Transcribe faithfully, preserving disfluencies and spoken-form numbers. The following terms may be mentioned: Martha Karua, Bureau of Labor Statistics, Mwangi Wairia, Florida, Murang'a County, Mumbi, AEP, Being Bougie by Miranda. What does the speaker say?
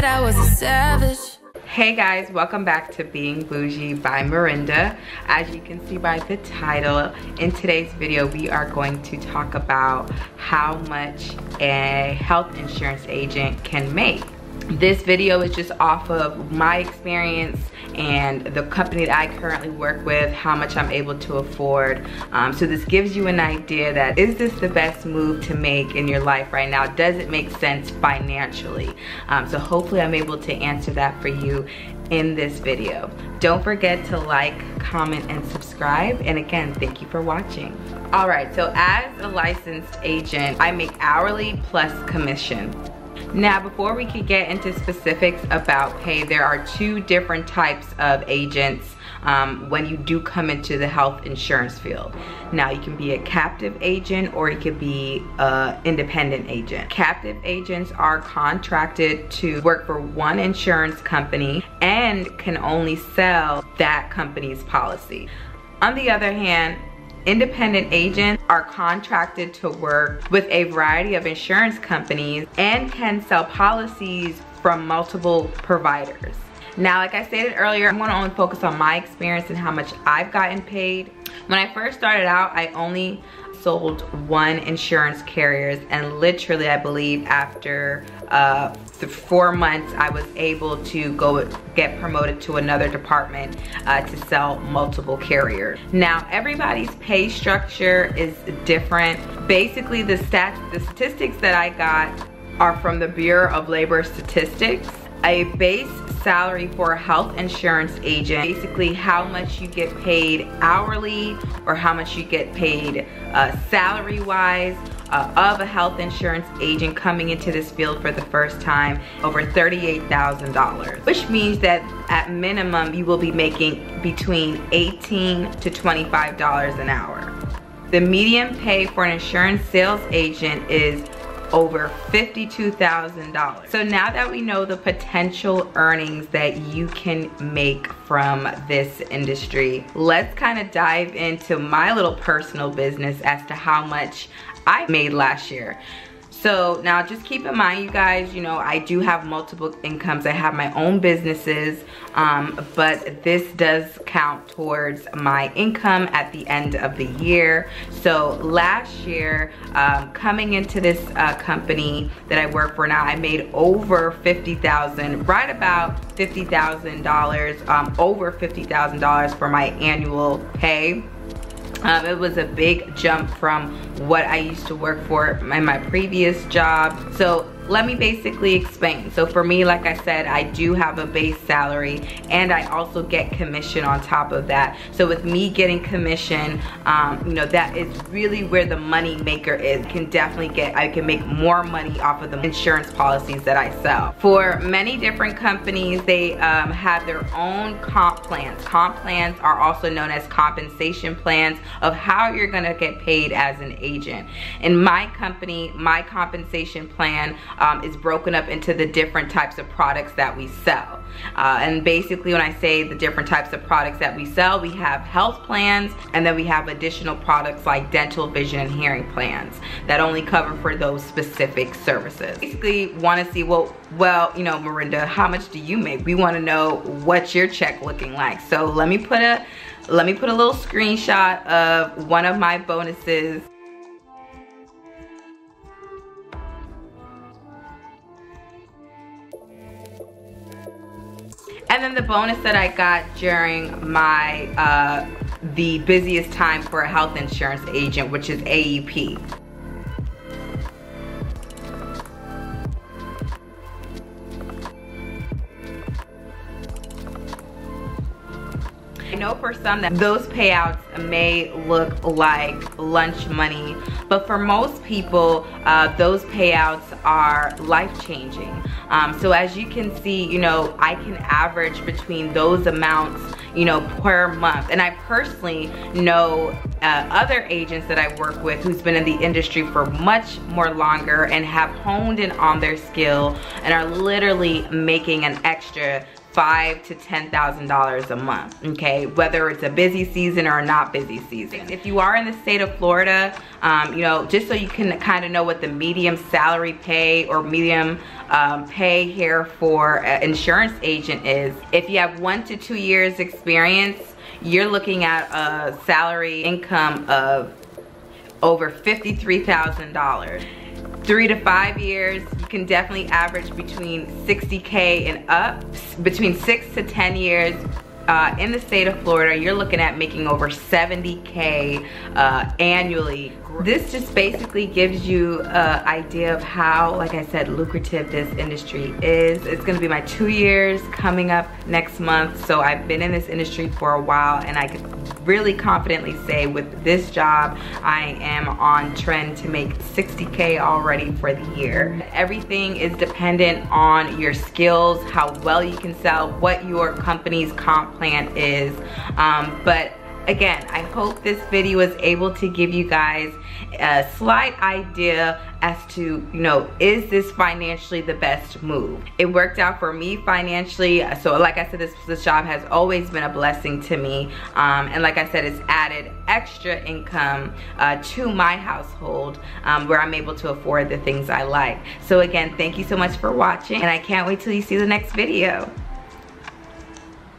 said I was a savage. Hey guys, welcome back to Being Bougie by Miranda. As you can see by the title, in today's video we are going to talk about how much a health insurance agent can make. This video is just off of my experience and the company that I currently work with, how much I'm able to afford. Um, so this gives you an idea that, is this the best move to make in your life right now? Does it make sense financially? Um, so hopefully I'm able to answer that for you in this video. Don't forget to like, comment, and subscribe. And again, thank you for watching. All right, so as a licensed agent, I make hourly plus commission. Now, before we can get into specifics about pay, there are two different types of agents um, when you do come into the health insurance field. Now, you can be a captive agent or you could be an independent agent. Captive agents are contracted to work for one insurance company and can only sell that company's policy. On the other hand, independent agents are contracted to work with a variety of insurance companies and can sell policies from multiple providers. Now, like I stated earlier, I'm gonna only focus on my experience and how much I've gotten paid. When I first started out, I only sold one insurance carriers, and literally I believe after uh, the four months I was able to go get promoted to another department uh, to sell multiple carriers. Now, everybody's pay structure is different. Basically the, stat the statistics that I got are from the Bureau of Labor Statistics. A base salary for a health insurance agent, basically how much you get paid hourly or how much you get paid uh, salary-wise uh, of a health insurance agent coming into this field for the first time, over thirty-eight thousand dollars, which means that at minimum you will be making between eighteen to twenty-five dollars an hour. The median pay for an insurance sales agent is over fifty-two thousand dollars. So now that we know the potential earnings that you can make from this industry, let's kind of dive into my little personal business as to how much I made last year. So now just keep in mind, you guys, you know, I do have multiple incomes. I have my own businesses, um, but this does count towards my income at the end of the year. So last year, um, coming into this uh, company that I work for now, I made over fifty thousand dollars, right about fifty thousand dollars, um, over fifty thousand dollars for my annual pay. Um, it was a big jump from what I used to work for in my previous job. So let me basically explain. So for me, like I said, I do have a base salary and I also get commission on top of that. So with me getting commission, um, you know, that is really where the money maker is. Can definitely get, I can make more money off of the insurance policies that I sell. For many different companies, they um, have their own comp plans. Comp plans are also known as compensation plans of how you're gonna get paid as an agent. In my company, my compensation plan Um, is broken up into the different types of products that we sell. Uh, and basically when I say the different types of products that we sell, we have health plans and then we have additional products like dental, vision, and hearing plans that only cover for those specific services. Basically want to see, well, well, you know, Miranda, how much do you make? We want to know what's your check looking like. So let me put a, let me put a little screenshot of one of my bonuses. And then the bonus that I got during my, uh, the busiest time for a health insurance agent, which is A E P. I know for some that those payouts may look like lunch money, but for most people, uh, those payouts are life-changing. Um, so as you can see, you know, I can average between those amounts, you know, per month. And I personally know uh, other agents that I work with who's been in the industry for much more longer and have honed in on their skill and are literally making an extra five to ten thousand dollars a month, okay, whether it's a busy season or not busy season. If you are in the state of Florida, um, you know, just so you can kind of know what the medium salary pay or medium um, pay here for an insurance agent is, if you have one to two years experience, you're looking at a salary income of over fifty-three thousand dollars. Three to five years, you can definitely average between sixty K and up. Between six to ten years uh, in the state of Florida, you're looking at making over seventy K uh, annually. This just basically gives you an idea of how, like I said, lucrative this industry is. It's gonna be my two years coming up next month, so I've been in this industry for a while, and I could really confidently say with this job, I am on trend to make sixty K already for the year. Everything is dependent on your skills, how well you can sell, what your company's comp plan is, um, but again, I hope this video was able to give you guys a slight idea as to, you know, is this financially the best move? It worked out for me financially. So like I said, this, this job has always been a blessing to me. Um, and like I said, it's added extra income uh, to my household um, where I'm able to afford the things I like. So again, thank you so much for watching, and I can't wait till you see the next video.